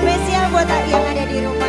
Spesial buat yang ada di rumah.